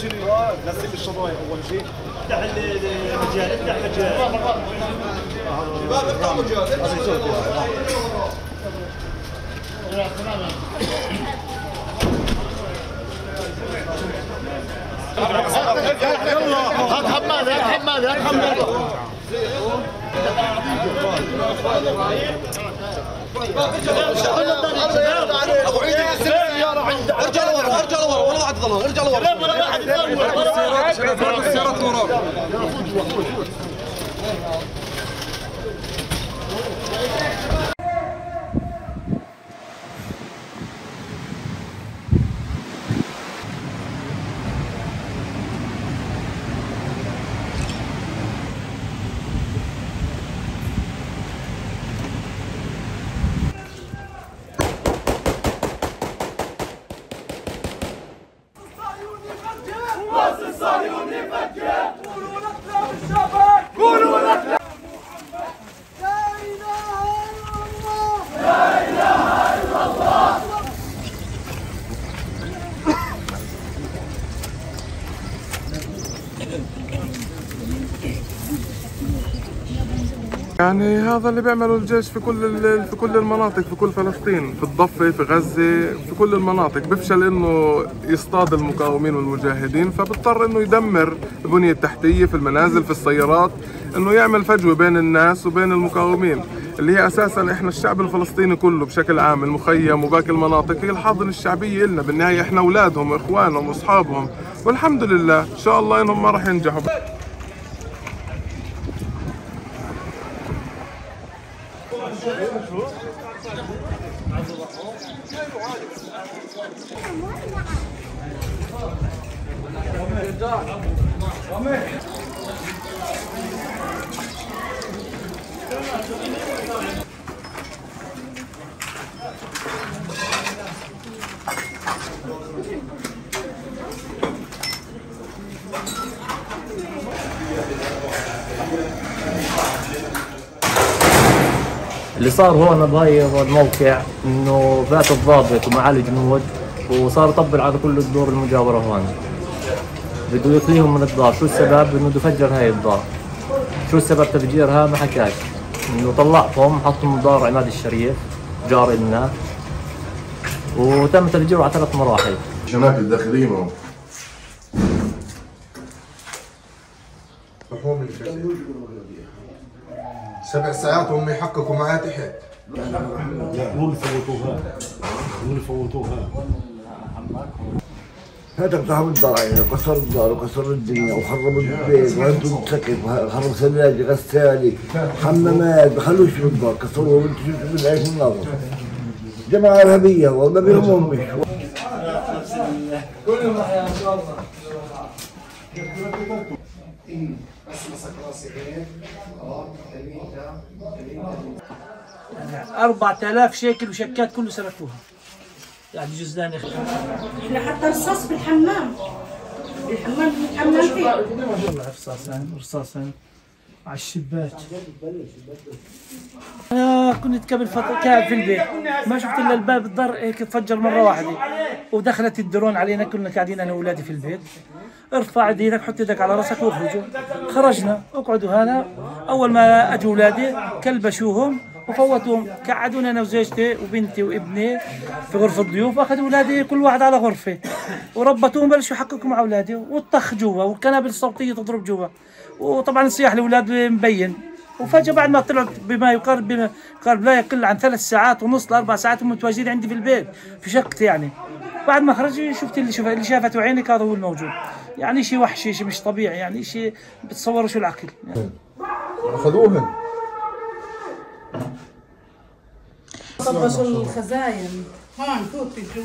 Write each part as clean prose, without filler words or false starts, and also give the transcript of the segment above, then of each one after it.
شنو غسل الشرايح اول شيء، افتح المجال، افتح مجال شباب، افتح مجال يلا هات حماده، هات حماده، هات حماده ابو عيد، ارجع لورا، ارجع لورا، ولا واحد ظلام، ارجع لورا، ولا واحد ظلام، السيارات وراك. يعني هذا اللي بيعمله الجيش في كل المناطق، في كل فلسطين، في الضفة، في غزة، في كل المناطق. بفشل انه يصطاد المقاومين والمجاهدين، فبضطر انه يدمر البنية التحتية، في المنازل، في السيارات، انه يعمل فجوة بين الناس وبين المقاومين، اللي هي اساسا احنا الشعب الفلسطيني كله بشكل عام، المخيم وباقي المناطق، هي الحاضنة الشعبية لنا، بالنهاية احنا اولادهم واخوانهم واصحابهم، والحمد لله ان شاء الله انهم ما راح ينجحوا. اللي صار هون بهاي الموقع انه بعت الضابط ومعاه الجنود وصار يطبل على كل الدور المجاوره هون، بده يطليهم من الدار. شو السبب انه بده يفجر هاي الدار؟ شو السبب تفجيرها؟ ما حكاش، انه طلعهم حطهم بدار عماد الشريف جار لنا، وتم تفجيره على 3 مراحل. مشانات الداخليه معهم لحوم الكتف 7 ساعات وهم يحققوا معاه تحت. هم فوتوها، هم فوتوها. هذا صاحب الدار كسر الدار وكسر الدنيا وخرب البيت وهدوا المتسكن وخرب ثلاجة، غسالة، حمامات، بخلوش بالدار، كسروها بالعيش النظر. جماعة إرهابية والله ما بيهمهمش. كلهم أحياء إن شاء الله. يعني 4000 شيكل وشكات كله سرقوها، يعني جزدان يخلق. احنا حتى رصاص بالحمام، الحمام بنتحمم فيه، والله رصاصين رصاصين على الشباك. انا كنت قبل فتره قاعد في البيت، ما شفت الا الباب الضر هيك تفجر مره واحده، ودخلت الدرون علينا، كنا قاعدين انا واولادي في البيت. ارفع ايدك، حط ايدك على راسك واخرجوا. خرجنا، اقعدوا هنا. اول ما اجوا اولادي كلبشوهم وفوتوهم، قعدونا انا وزوجتي وبنتي وابني في غرفه ضيوف، اخذوا اولادي كل واحد على غرفه وربطوهم، بلشوا يحققوا مع اولادي، والطخ جوا والقنابل الصوتيه تضرب جوا، وطبعا صياح الاولاد مبين. وفجاه بعد ما طلعت بما يقارب لا يقل عن 3 ساعات ونص ل4 ساعات هم متواجدين عندي في البيت في شقتي. يعني بعد ما خرجت شفت اللي شافته عينك هذا هو الموجود، يعني شيء وحشي، شيء مش طبيعي، يعني شيء بتصور شو العقل. يعني اخذوهم طبشوا الخزاين هون توطي جوا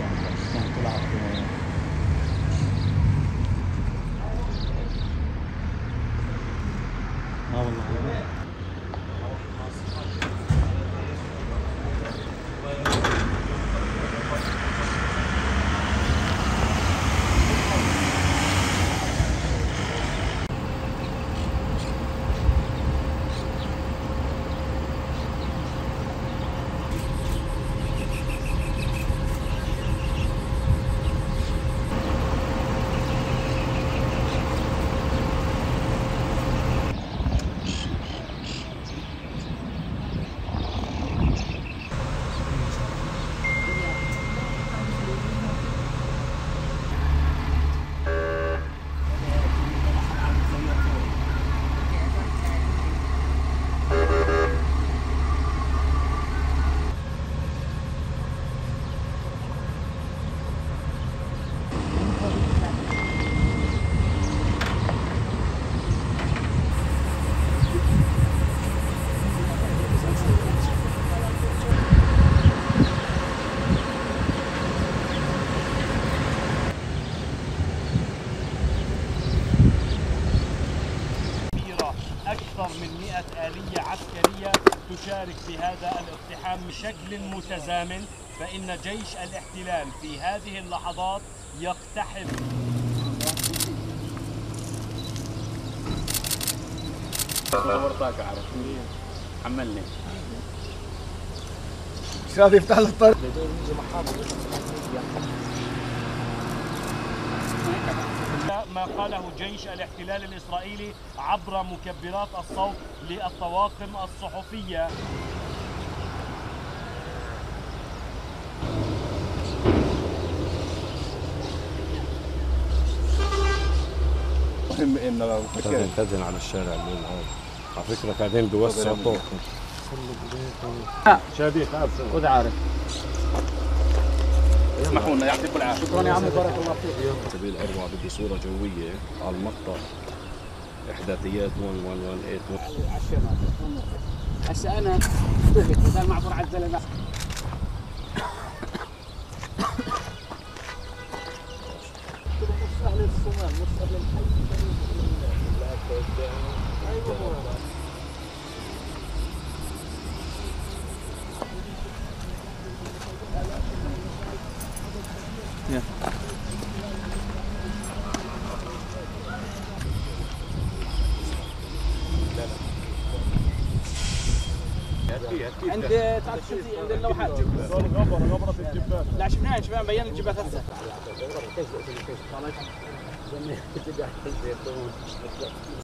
تلعب والله من 100 آلية عسكرية تشارك في هذا الاقتحام بشكل متزامن، فإن جيش الاحتلال في هذه اللحظات يقتحم. حملني شاف يفتح له الطريق. ما قاله جيش الاحتلال الإسرائيلي عبر مكبرات الصوت للطواقم الصحفية. قاعدين على الشارع الليل هذا، على فكرة قاعدين بيوسعوا الطرق. شادي خالص خذ عارف. اسمحوا لنا، يعطيكم العافيه. شكرا يا عمي، بارك الله فيك. سبيل اروع بدي صوره جويه على المقطع احداثيات 1118 على الشمال. هسه انا بدل ما اعبر على الزلمه اهل الصومال مش اهل الحي. Yeah. عند تعال شوف عند اللوحات غبره في الجبال. لا شفناها، شفنا مبين الجبال هسه.